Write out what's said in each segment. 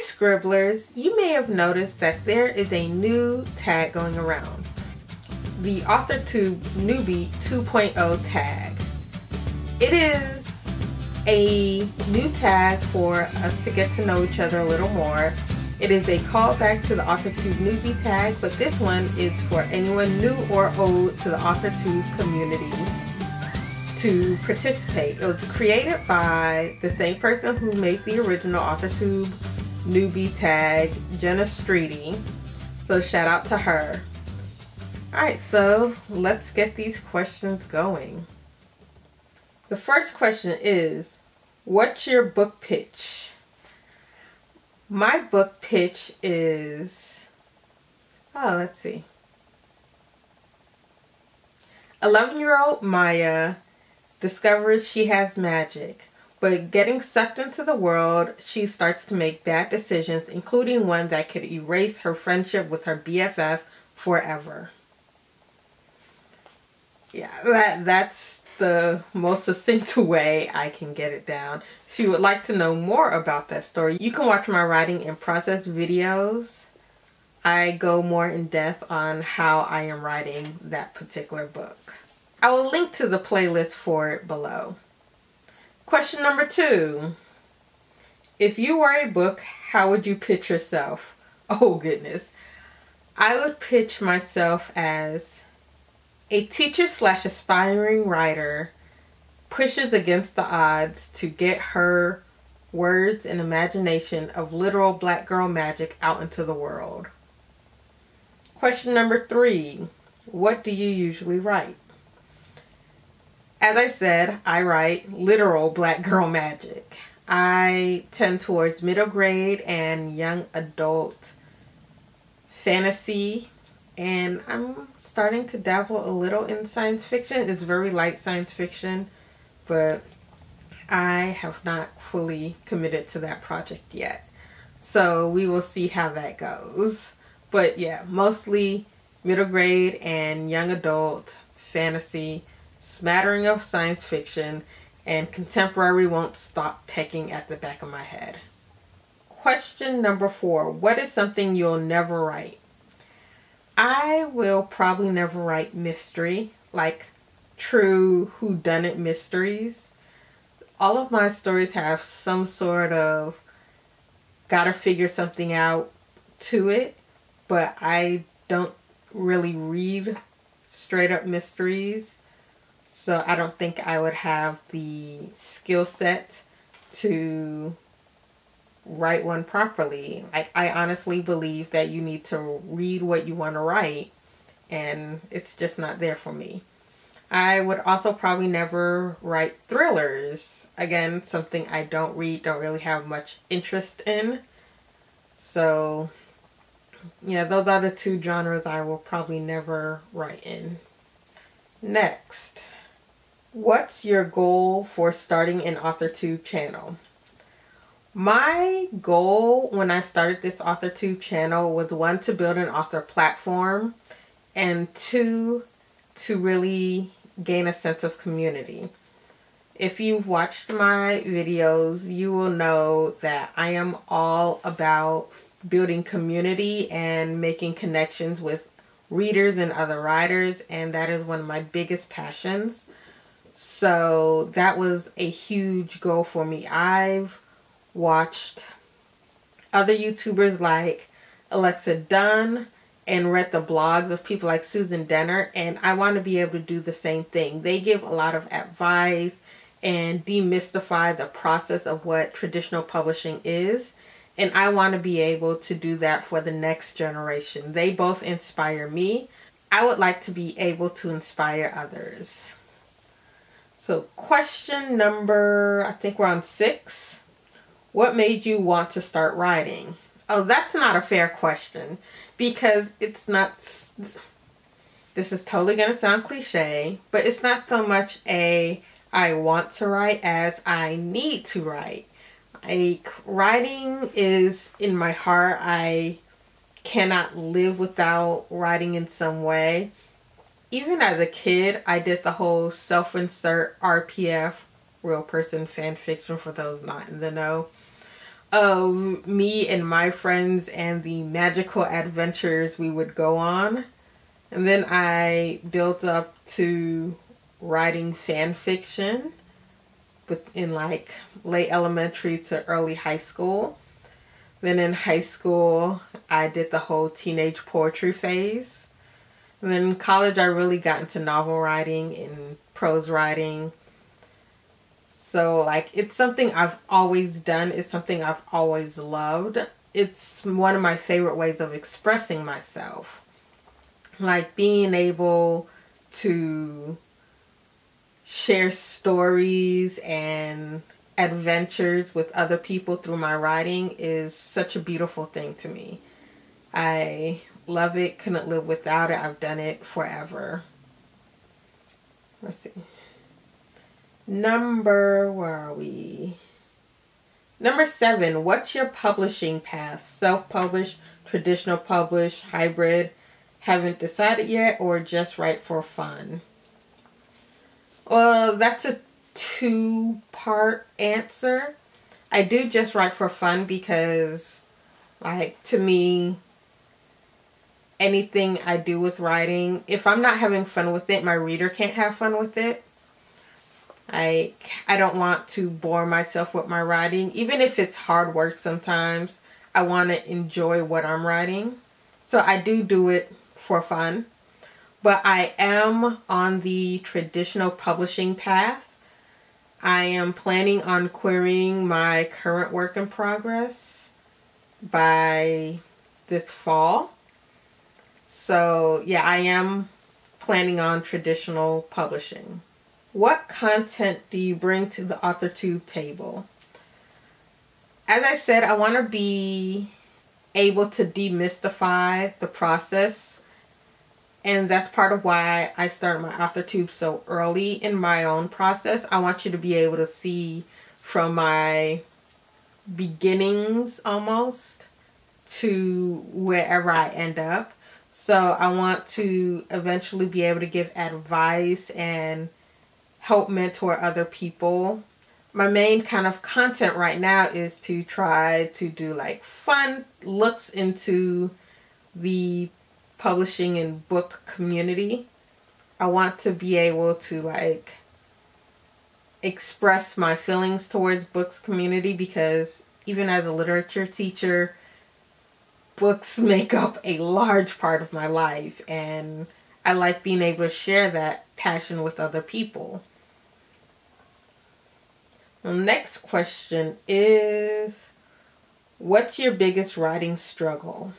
Hi Scribblers! You may have noticed that there is a new tag going around. The AuthorTube Newbie 2.0 tag. It is a new tag for us to get to know each other a little more. It is a callback to the AuthorTube Newbie tag, but this one is for anyone new or old to the AuthorTube community to participate. It was created by the same person who made the original AuthorTube Newbie tag, Jenna Streedy. So shout out to her. Alright, so let's get these questions going. The first question is, what's your book pitch? My book pitch is, let's see. 11-year-old Maya discovers she has magic, but getting sucked into the world, she starts to make bad decisions, including one that could erase her friendship with her BFF forever. Yeah, that's the most succinct way I can get it down. If you would like to know more about that story, you can watch my writing and process videos. I go more in depth on how I am writing that particular book. I will link to the playlist for it below. Question number 2. If you were a book, how would you pitch yourself? Oh goodness. I would pitch myself as a teacher/aspiring writer pushes against the odds to get her words and imagination of literal black girl magic out into the world. Question number 3, what do you usually write? As I said, I write literal black girl magic. I tend towards middle grade and young adult fantasy, and I'm starting to dabble a little in science fiction. It's very light science fiction, but I have not fully committed to that project yet. So we will see how that goes. But yeah, mostly middle grade and young adult fantasy, smattering of science fiction, and contemporary won't stop pecking at the back of my head. Question number 4, what is something you'll never write? I will probably never write mystery, like true whodunit mysteries. All of my stories have some sort of gotta figure something out to it, but I don't really read straight up mysteries. So I don't think I would have the skill set to write one properly. I honestly believe that you need to read what you want to write, and it's just not there for me. I would also probably never write thrillers. Again, something I don't read, don't really have much interest in. So yeah, those are the 2 genres I will probably never write in. Next. What's your goal for starting an AuthorTube channel? My goal when I started this AuthorTube channel was 1, to build an author platform, and 2, to really gain a sense of community. If you've watched my videos, you will know that I am all about building community and making connections with readers and other writers, and that is one of my biggest passions. So that was a huge goal for me. I've watched other YouTubers like Alexa Dunn and read the blogs of people like Susan Dennard, and I want to be able to do the same thing. They give a lot of advice and demystify the process of what traditional publishing is, and I want to be able to do that for the next generation. They both inspire me. I would like to be able to inspire others. So question number, I think we're on 6. What made you want to start writing? Oh, that's not a fair question, because it's not, this is totally going to sound cliche, but it's not so much a I want to write as I need to write. Like, writing is in my heart. I cannot live without writing in some way. Even as a kid, I did the whole self-insert RPF, real person fan fiction for those not in the know. of me and my friends and the magical adventures we would go on. And then I built up to writing fan fiction in like late elementary to early high school. Then in high school, I did the whole teenage poetry phase. And then in college, I really got into novel writing and prose writing. So like, it's something I've always done. It's something I've always loved. It's one of my favorite ways of expressing myself. Like being able to share stories and adventures with other people through my writing is such a beautiful thing to me. I love it. Couldn't live without it. I've done it forever. Let's see. Number 7, what's your publishing path? Self-publish, traditional publish, hybrid, haven't decided yet, or just write for fun? Well, that's a two-part answer. I do just write for fun because, like, to me, anything I do with writing, if I'm not having fun with it, my reader can't have fun with it. I don't want to bore myself with my writing. Even if it's hard work sometimes, I want to enjoy what I'm writing. So I do it for fun. But I am on the traditional publishing path. I am planning on querying my current work in progress by this fall. So yeah, I am planning on traditional publishing. What content do you bring to the AuthorTube table? As I said, I want to be able to demystify the process. And that's part of why I started my AuthorTube so early in my own process. I want you to be able to see from my beginnings almost to wherever I end up. So I want to eventually be able to give advice and help mentor other people. My main kind of content right now is to try to do like fun looks into the publishing and book community. I want to be able to like express my feelings towards books community, because even as a literature teacher, books make up a large part of my life, and I like being able to share that passion with other people. The next question is, what's your biggest writing struggle?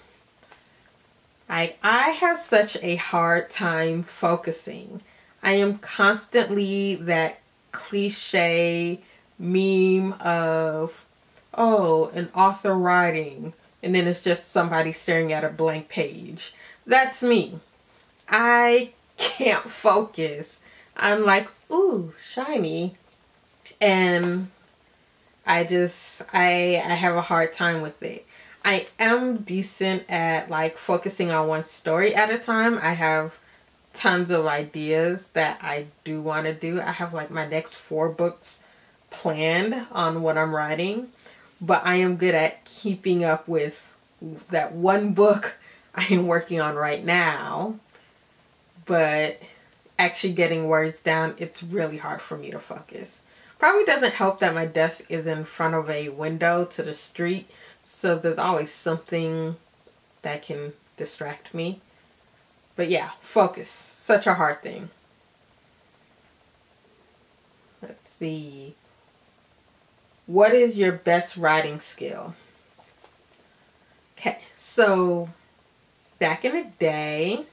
I have such a hard time focusing. I am constantly that cliche meme of, oh, an author writing, and then it's just somebody staring at a blank page. That's me. I can't focus. I'm like, ooh, shiny. And I have a hard time with it. I am decent at like focusing on one story at a time. I have tons of ideas that I do want to do. I have like my next 4 books planned on what I'm writing, but I am good at keeping up with that one book I am working on right now. But actually getting words down, it's really hard for me to focus. Probably doesn't help that my desk is in front of a window to the street, so there's always something that can distract me. But yeah, focus. Such a hard thing. Let's see. What is your best writing skill? Okay, so back in the day,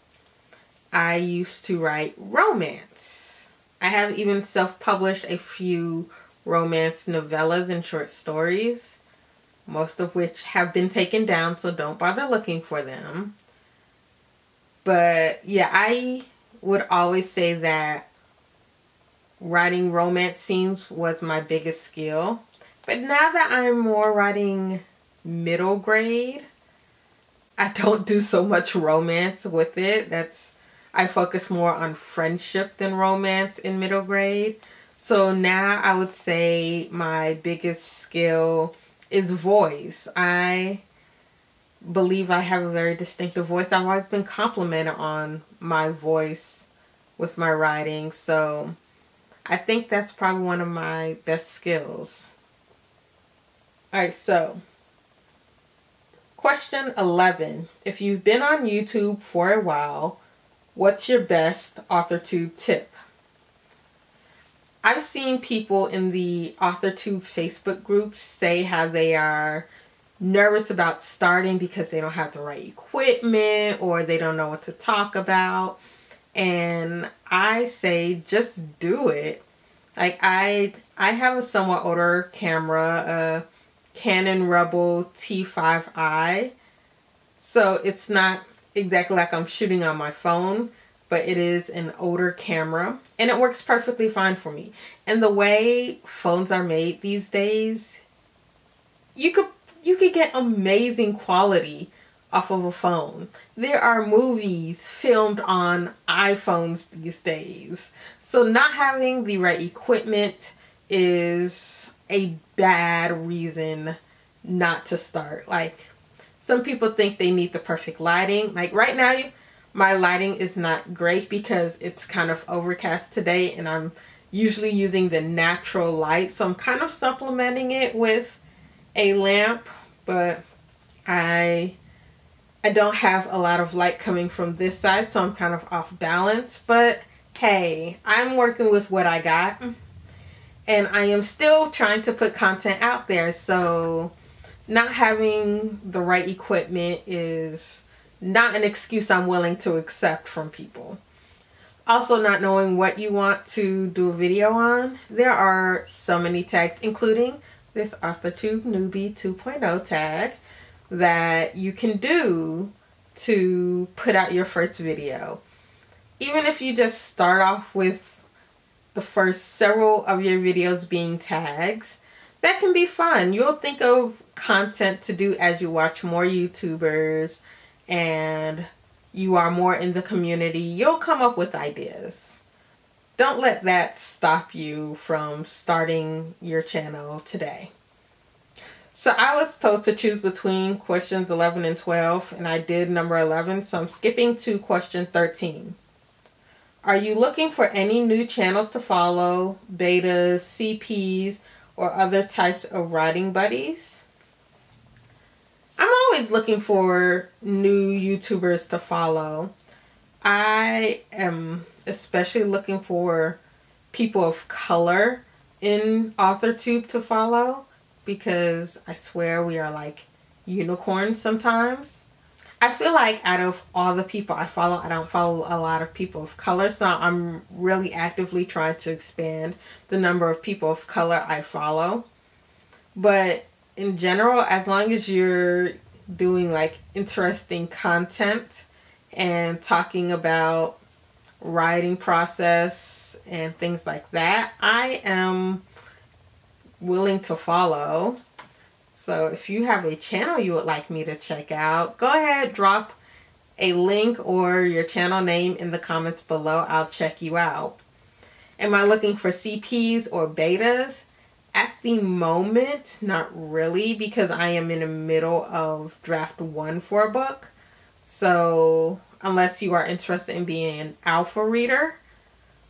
I used to write romance. I have even self-published a few romance novellas and short stories, most of which have been taken down, so don't bother looking for them. But yeah, I would always say that writing romance scenes was my biggest skill. But now that I'm more writing middle grade, I don't do so much romance with it. I focus more on friendship than romance in middle grade. So now I would say my biggest skill is voice. I believe I have a very distinctive voice. I've always been complimented on my voice with my writing, so I think that's probably one of my best skills. Alright, so question 11. If you've been on YouTube for a while, what's your best AuthorTube tip? I've seen people in the AuthorTube Facebook group say how they are nervous about starting because they don't have the right equipment or they don't know what to talk about. And I say, just do it. Like I have a somewhat older camera, a Canon Rebel T5i. So it's not exactly like I'm shooting on my phone, but it is an older camera and it works perfectly fine for me. And the way phones are made these days, you could get amazing quality off of a phone. There are movies filmed on iPhones these days. So not having the right equipment is a bad reason not to start. Like some people think they need the perfect lighting. Like right now, my lighting is not great because it's kind of overcast today and I'm usually using the natural light. So I'm kind of supplementing it with a lamp, but I don't have a lot of light coming from this side, so I'm kind of off balance. But hey, I'm working with what I got and I am still trying to put content out there. So not having the right equipment is not an excuse I'm willing to accept from people. Also, not knowing what you want to do a video on. There are so many tags, including this AuthorTube Newbie 2.0 tag, that you can do to put out your first video. Even if you just start off with the first several of your videos being tags, that can be fun. You'll think of content to do as you watch more YouTubers and you are more in the community. You'll come up with ideas. Don't let that stop you from starting your channel today. So I was told to choose between questions 11 and 12, and I did number 11, so I'm skipping to question 13. Are you looking for any new channels to follow, betas, CPs, or other types of writing buddies? I'm always looking for new YouTubers to follow. I am especially looking for people of color in AuthorTube to follow, because I swear we are like unicorns sometimes. I feel like out of all the people I follow, I don't follow a lot of people of color, so I'm really actively trying to expand the number of people of color I follow. But in general, as long as you're doing like interesting content and talking about writing process and things like that, I am willing to follow. So if you have a channel you would like me to check out, go ahead, drop a link or your channel name in the comments below. I'll check you out. Am I looking for CPs or betas? At the moment, not really, because I am in the middle of draft 1 for a book. So unless you are interested in being an alpha reader,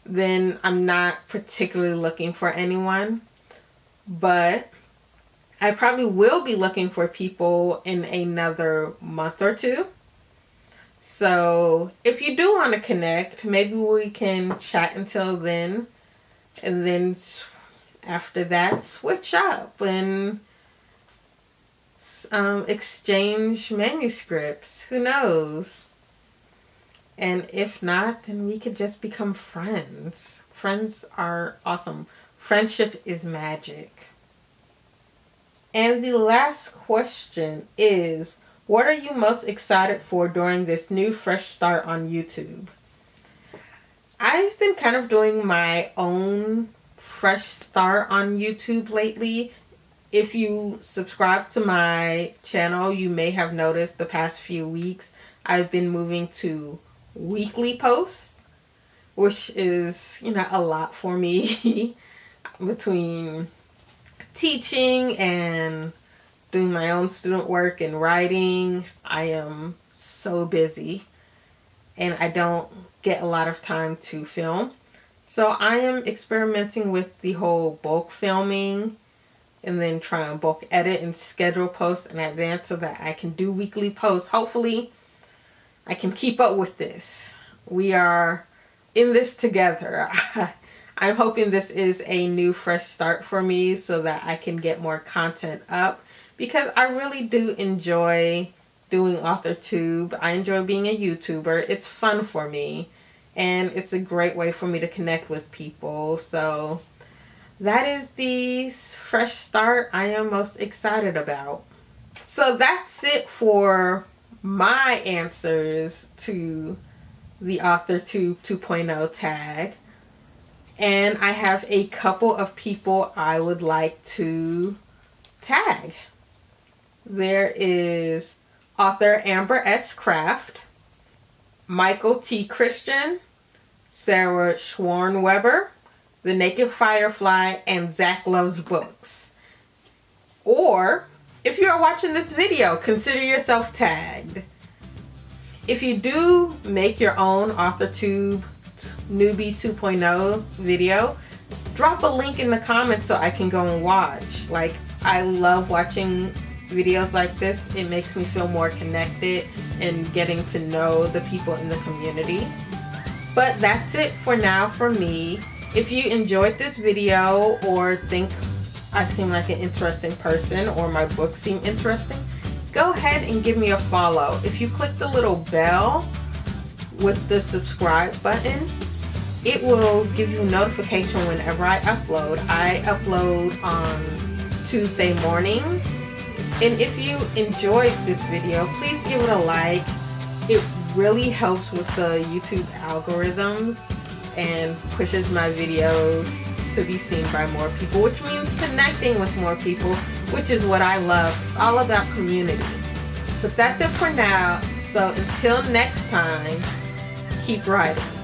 then I'm not particularly looking for anyone. But I probably will be looking for people in another month or two. So if you do want to connect, maybe we can chat until then. And then after that, switch up and exchange manuscripts. Who knows? And if not, then we could just become friends. Friends are awesome. Friendship is magic. And the last question is, what are you most excited for during this new fresh start on YouTube? I've been kind of doing my own fresh start on YouTube lately. If you subscribe to my channel, you may have noticed the past few weeks I've been moving to weekly posts, which is, you know, a lot for me. Between teaching and doing my own student work and writing. I am so busy and I don't get a lot of time to film. So I am experimenting with the whole bulk filming and then try and bulk edit and schedule posts in advance so that I can do weekly posts. Hopefully I can keep up with this. We are in this together. I'm hoping this is a new fresh start for me so that I can get more content up, because I really do enjoy doing AuthorTube. I enjoy being a YouTuber. It's fun for me and it's a great way for me to connect with people. So that is the fresh start I am most excited about. So that's it for my answers to the AuthorTube 2.0 tag. And I have a couple of people I would like to tag. There is author Amber S. Craft, Michael T. Christen, Sarah Scharnwebber, The Naked Firefly, and Zaq Loves Books. Or, if you are watching this video, consider yourself tagged. If you do make your own AuthorTube Newbie 2.0 video, drop a link in the comments so I can go and watch. Like, I love watching videos like this. It makes me feel more connected and getting to know the people in the community. But that's it for now for me. If you enjoyed this video or think I seem like an interesting person or my books seem interesting, go ahead and give me a follow. If you click the little bell with the subscribe button, it will give you notification whenever I upload. I upload on Tuesday mornings. And if you enjoyed this video, please give it a like. It really helps with the YouTube algorithms and pushes my videos to be seen by more people, which means connecting with more people, which is what I love. It's all about community. But that's it for now. So until next time, keep writing.